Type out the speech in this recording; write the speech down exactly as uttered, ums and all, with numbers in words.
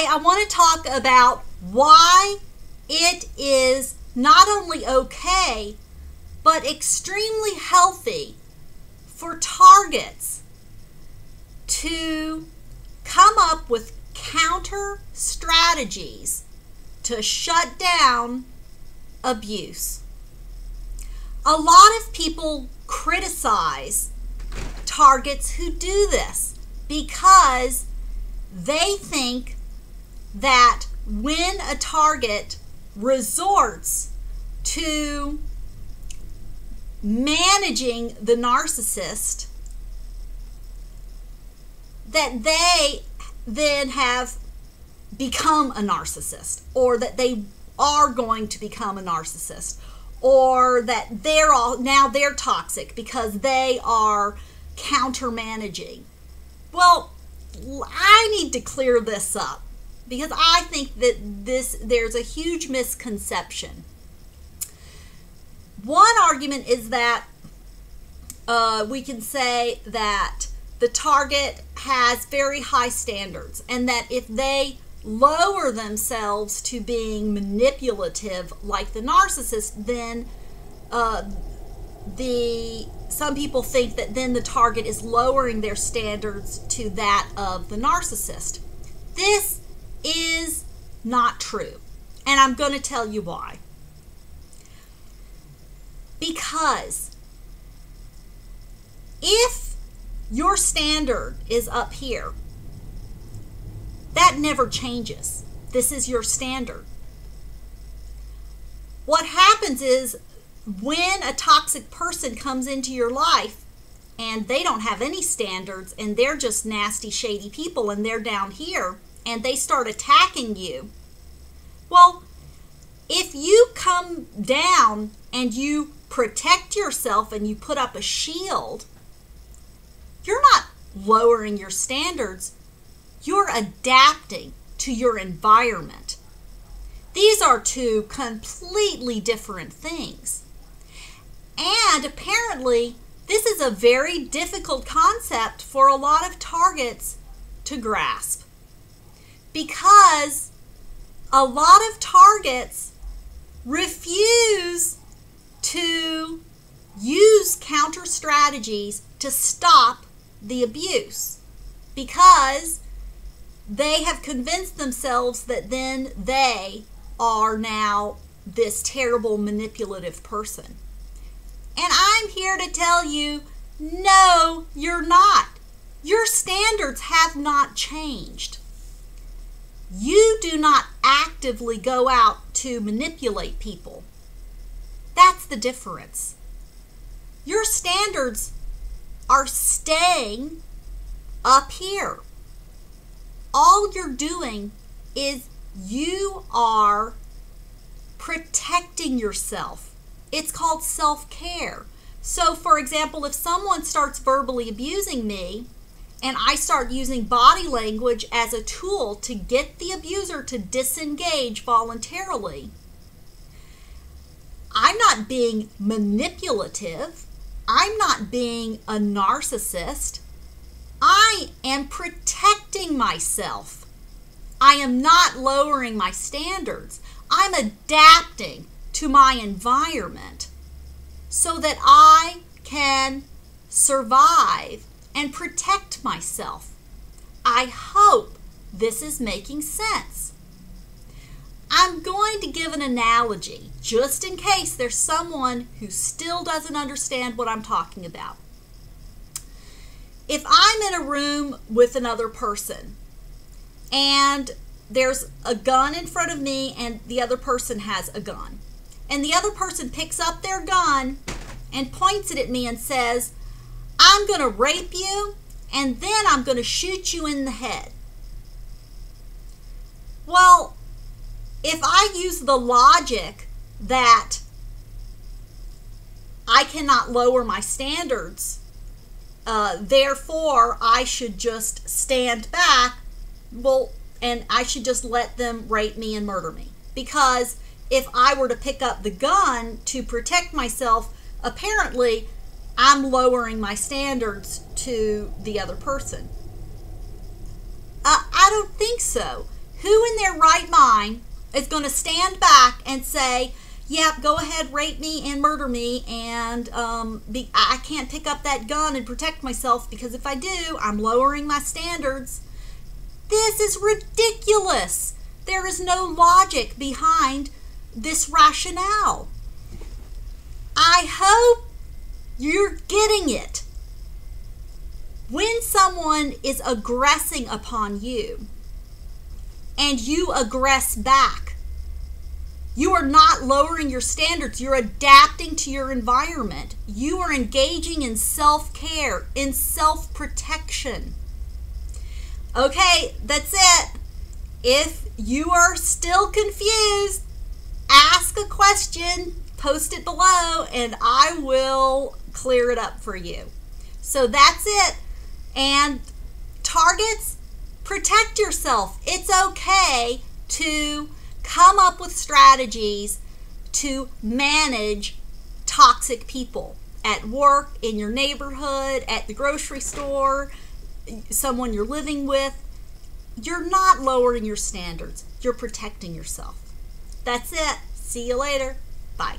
today I want to talk about why it is not only okay, but extremely healthy for targets to come up with counter strategies to shut down abuse. A lot of people criticize targets who do this because they think that when a target resorts to managing the narcissist, that they then have become a narcissist, or that they are going to become a narcissist, or that they're all now they're toxic because they are countermanaging. Well, I need to clear this up because I think that this there's a huge misconception. One argument is that uh, we can say that the target has very high standards, and that if they lower themselves to being manipulative like the narcissist, then uh, the some people think that then the target is lowering their standards to that of the narcissist. This is not true, and I'm going to tell you why. Because if your standard is up here, that never changes. This is your standard. What happens is when a toxic person comes into your life and they don't have any standards and they're just nasty, shady people and they're down here and they start attacking you, well, if you come down and you protect yourself and you put up a shield, you're not lowering your standards. You're adapting to your environment. These are two completely different things. And apparently, this is a very difficult concept for a lot of targets to grasp, because a lot of targets refuse to use counter strategies to stop the abuse, because they have convinced themselves that then they are now this terrible manipulative person. And I'm here to tell you, no, you're not. Your standards have not changed. You do not actively go out to manipulate people. That's the difference. Your standards are staying up here. All you're doing is you are protecting yourself. It's called self-care. So, for example, if someone starts verbally abusing me and I start using body language as a tool to get the abuser to disengage voluntarily, I'm not being manipulative. I'm not being a narcissist. I am protecting myself. I am not lowering my standards. I'm adapting to my environment so that I can survive and protect myself. I hope this is making sense. I'm going to give an analogy just in case there's someone who still doesn't understand what I'm talking about. If I'm in a room with another person and there's a gun in front of me and the other person has a gun, and the other person picks up their gun and points it at me and says, "I'm going to rape you and then I'm going to shoot you in the head." Well, if I use the logic that I cannot lower my standards, Uh, therefore, I should just stand back, well, and I should just let them rape me and murder me. Because if I were to pick up the gun to protect myself, apparently I'm lowering my standards to the other person. Uh, I don't think so. Who in their right mind is going to stand back and say, yep, go ahead, rape me and murder me, and um, be, I can't pick up that gun and protect myself because if I do, I'm lowering my standards. This is ridiculous. There is no logic behind this rationale. I hope you're getting it. When someone is aggressing upon you and you aggress back, you are not lowering your standards. You're adapting to your environment. You are engaging in self-care, in self-protection. Okay, that's it. If you are still confused, ask a question, post it below, and I will clear it up for you. So that's it. And targets, protect yourself. It's okay to come up with strategies to manage toxic people at work, in your neighborhood, at the grocery store, someone you're living with. You're not lowering your standards. You're protecting yourself. That's it. See you later. Bye.